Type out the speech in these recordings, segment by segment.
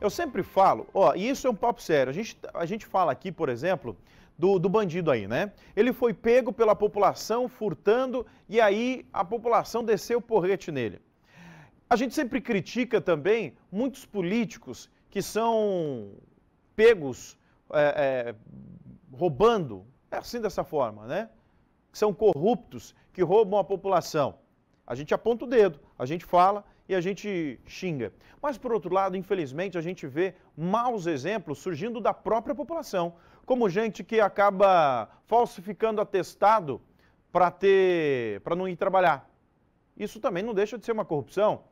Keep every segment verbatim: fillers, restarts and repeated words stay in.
Eu sempre falo, ó, e isso é um papo sério, a gente, a gente fala aqui, por exemplo, do, do bandido aí, né? Ele foi pego pela população furtando e aí a população desceu o porrete nele. A gente sempre critica também muitos políticos que são pegos é, é, roubando, é assim dessa forma, né? Que são corruptos, que roubam a população. A gente aponta o dedo, a gente fala e a gente xinga. Mas, por outro lado, infelizmente, a gente vê maus exemplos surgindo da própria população, como gente que acaba falsificando atestado para ter, para não ir trabalhar. Isso também não deixa de ser uma corrupção.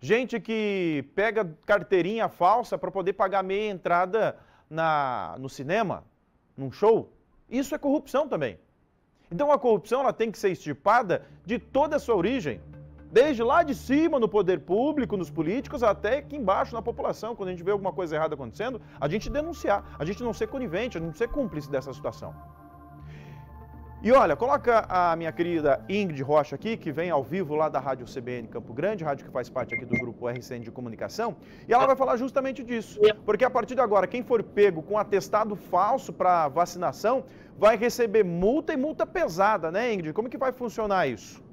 Gente que pega carteirinha falsa para poder pagar meia entrada na, no cinema, num show. Isso é corrupção também. Então a corrupção ela tem que ser extirpada de toda a sua origem, desde lá de cima no poder público, nos políticos, até aqui embaixo na população. Quando a gente vê alguma coisa errada acontecendo, a gente denunciar, a gente não ser conivente, a gente não ser cúmplice dessa situação. E olha, coloca a minha querida Ingrid Rocha aqui, que vem ao vivo lá da Rádio C B N Campo Grande, rádio que faz parte aqui do grupo R C N de Comunicação, e ela vai falar justamente disso, porque a partir de agora, quem for pego com atestado falso para vacinação vai receber multa e multa pesada, né, Ingrid? Como que vai funcionar isso?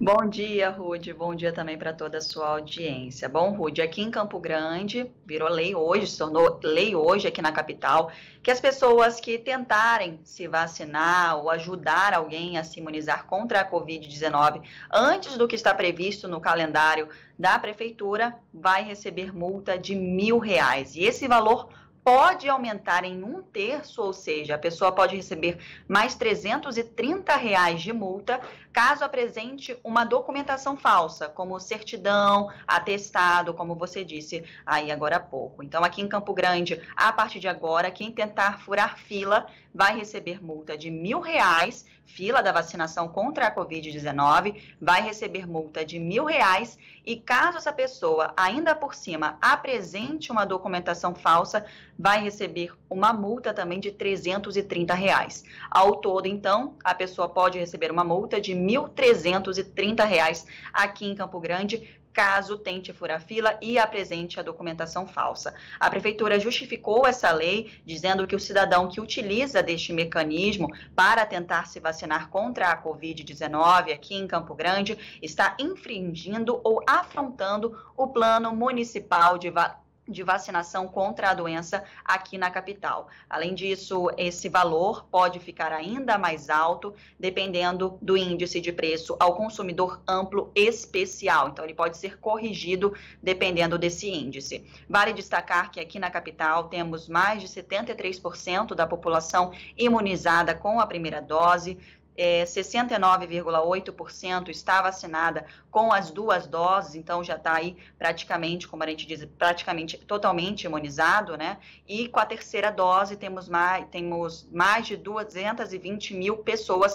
Bom dia, Rude. Bom dia também para toda a sua audiência. Bom, Rude, aqui em Campo Grande, virou lei hoje, se tornou lei hoje aqui na capital, que as pessoas que tentarem se vacinar ou ajudar alguém a se imunizar contra a Covid dezenove antes do que está previsto no calendário da prefeitura, vai receber multa de mil reais. E esse valor pode aumentar em um terço, ou seja, a pessoa pode receber mais trezentos e trinta reais de multa caso apresente uma documentação falsa, como certidão, atestado, como você disse aí agora há pouco. Então, aqui em Campo Grande, a partir de agora, quem tentar furar fila vai receber multa de mil reais, fila da vacinação contra a Covid dezenove, vai receber multa de mil reais e caso essa pessoa, ainda por cima, apresente uma documentação falsa, vai receber uma multa também de trezentos e trinta reais. Ao todo, então, a pessoa pode receber uma multa de mil trezentos e trinta reais aqui em Campo Grande, caso tente furar fila e apresente a documentação falsa. A Prefeitura justificou essa lei, dizendo que o cidadão que utiliza deste mecanismo para tentar se vacinar contra a Covid dezenove aqui em Campo Grande está infringindo ou afrontando o Plano Municipal de Vacinação de vacinação contra a doença aqui na capital. Além disso, esse valor pode ficar ainda mais alto, dependendo do índice de preço ao consumidor amplo especial. Então, ele pode ser corrigido dependendo desse índice. Vale destacar que aqui na capital temos mais de setenta e três por cento da população imunizada com a primeira dose, É, sessenta e nove vírgula oito por cento está vacinada com as duas doses, então já está aí praticamente, como a gente diz, praticamente totalmente imunizado, né? E com a terceira dose temos mais, temos mais de duzentos e vinte mil pessoas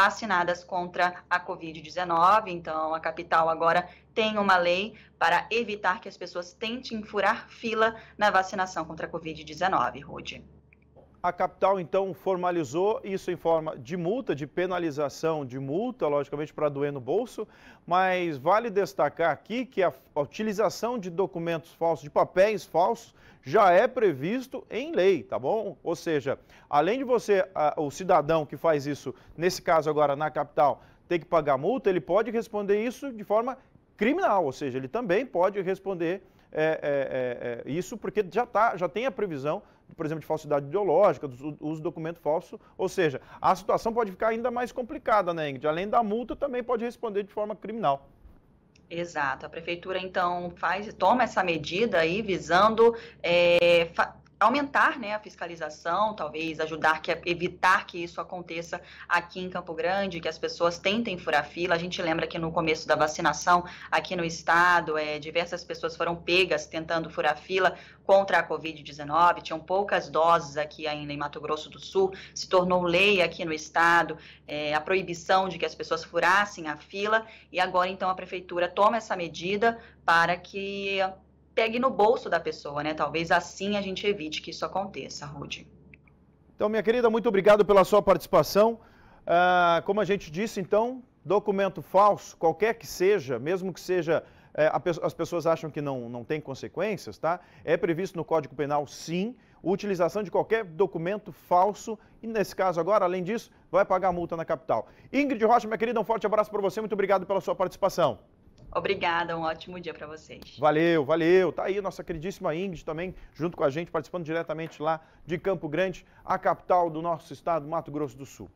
vacinadas contra a Covid dezenove, então a capital agora tem uma lei para evitar que as pessoas tentem furar fila na vacinação contra a Covid dezenove, Rude. A capital, então, formalizou isso em forma de multa, de penalização de multa, logicamente, para doer no bolso, mas vale destacar aqui que a utilização de documentos falsos, de papéis falsos, já é previsto em lei, tá bom? Ou seja, além de você, a, o cidadão que faz isso, nesse caso agora na capital, ter que pagar multa, ele pode responder isso de forma criminal, ou seja, ele também pode responder é, é, é, isso porque já, tá, já tem a previsão, por exemplo, de falsidade ideológica, do uso de documento falso, ou seja, a situação pode ficar ainda mais complicada, né, Ingrid? Além da multa, também pode responder de forma criminal. Exato. A prefeitura, então, faz, toma essa medida aí visando é, aumentar, né, a fiscalização, talvez ajudar, que, evitar que isso aconteça aqui em Campo Grande, que as pessoas tentem furar fila. A gente lembra que no começo da vacinação aqui no estado, é, diversas pessoas foram pegas tentando furar fila contra a Covid dezenove, tinham poucas doses aqui ainda em Mato Grosso do Sul, se tornou lei aqui no estado, é, a proibição de que as pessoas furassem a fila, e agora então a prefeitura toma essa medida para que pegue no bolso da pessoa, né? Talvez assim a gente evite que isso aconteça, Rude. Então, minha querida, muito obrigado pela sua participação. Ah, como a gente disse, então, documento falso, qualquer que seja, mesmo que seja é, a, as pessoas acham que não, não tem consequências, tá? É previsto no Código Penal, sim, a utilização de qualquer documento falso e, nesse caso agora, além disso, vai pagar a multa na capital. Ingrid Rocha, minha querida, um forte abraço para você, muito obrigado pela sua participação. Obrigada, um ótimo dia para vocês. Valeu, valeu. Tá aí nossa queridíssima Ingrid também, junto com a gente, participando diretamente lá de Campo Grande, a capital do nosso estado, Mato Grosso do Sul.